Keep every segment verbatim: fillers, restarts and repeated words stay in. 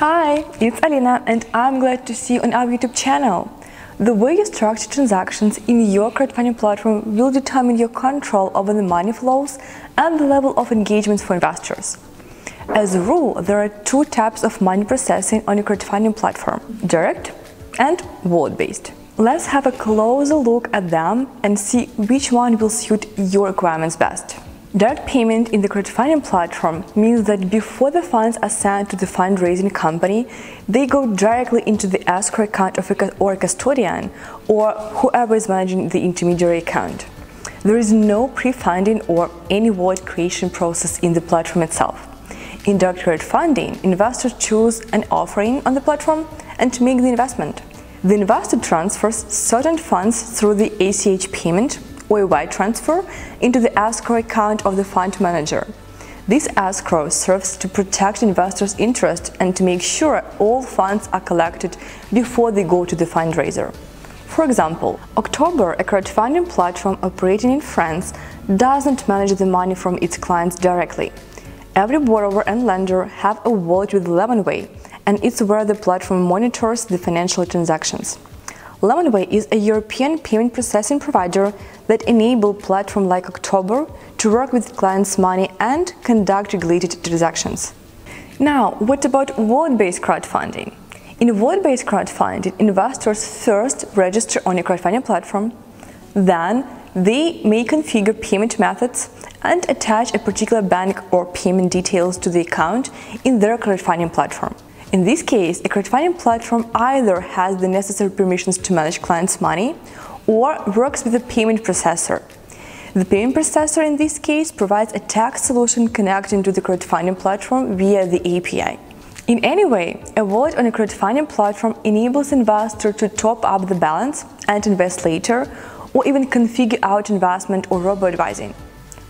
Hi, it's Alina, and I'm glad to see you on our YouTube channel. The way you structure transactions in your crowdfunding platform will determine your control over the money flows and the level of engagement for investors. As a rule, there are two types of money processing on a crowdfunding platform – direct and wallet-based. Let's have a closer look at them and see which one will suit your requirements best. Direct payment in the crowdfunding platform means that before the funds are sent to the fundraising company, they go directly into the escrow account of a, or a custodian or whoever is managing the intermediary account. There is no pre-funding or any wallet creation process in the platform itself. In direct crowdfunding, investors choose an offering on the platform and make the investment. The investor transfers certain funds through the A C H payment or a wire transfer into the escrow account of the fund manager. This escrow serves to protect investors' interest and to make sure all funds are collected before they go to the fundraiser. For example, October, a crowdfunding platform operating in France, doesn't manage the money from its clients directly. Every borrower and lender have a wallet with Lemonway, and it's where the platform monitors the financial transactions. Lemonway is a European payment processing provider that enables platforms like October to work with clients' money and conduct regulated transactions. Now, what about wallet-based crowdfunding? In wallet-based crowdfunding, investors first register on a crowdfunding platform, then they may configure payment methods and attach a particular bank or payment details to the account in their crowdfunding platform. In this case, a crowdfunding platform either has the necessary permissions to manage clients' money or works with a payment processor. The payment processor in this case provides a tax solution connecting to the crowdfunding platform via the A P I. In any way, a wallet on a crowdfunding platform enables investors to top up the balance and invest later, or even configure out investment or robo-advising.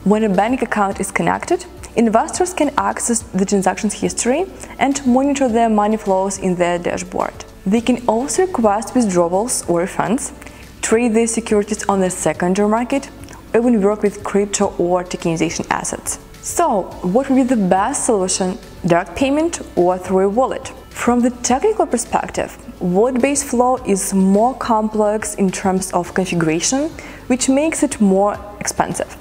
When a bank account is connected, investors can access the transactions history and monitor their money flows in their dashboard. They can also request withdrawals or refunds, trade their securities on the secondary market, or even work with crypto or tokenization assets. So, what would be the best solution – direct payment or through a wallet? From the technical perspective, wallet-based flow is more complex in terms of configuration, which makes it more expensive.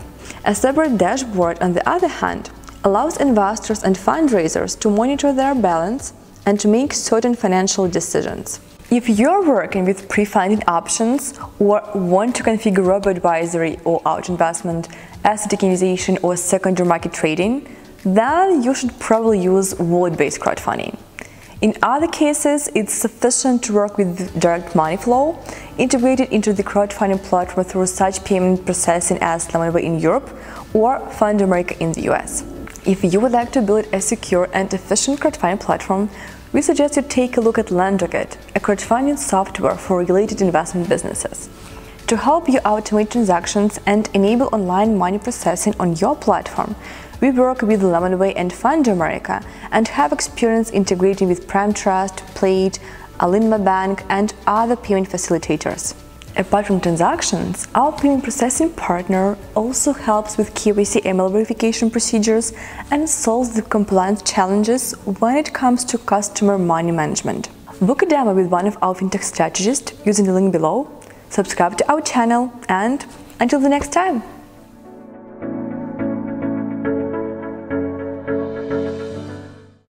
A separate dashboard, on the other hand, allows investors and fundraisers to monitor their balance and to make certain financial decisions. If you're working with pre-funded options or want to configure robo-advisory or out-investment, asset tokenization or secondary market trading, then you should probably use wallet-based crowdfunding. In other cases, it's sufficient to work with direct money flow, integrated into the crowdfunding platform through such payment processing as Lemonway in Europe or Fund America in the U S. If you would like to build a secure and efficient crowdfunding platform, we suggest you take a look at LenderKit, a crowdfunding software for regulated investment businesses. To help you automate transactions and enable online money processing on your platform, we work with Lemonway and Fund America and have experience integrating with Prime Trust, Plate, Alinma Bank and other payment facilitators. Apart from transactions, our payment processing partner also helps with K Y C A M L verification procedures and solves the compliance challenges when it comes to customer money management. Book a demo with one of our fintech strategists using the link below, subscribe to our channel, and until the next time!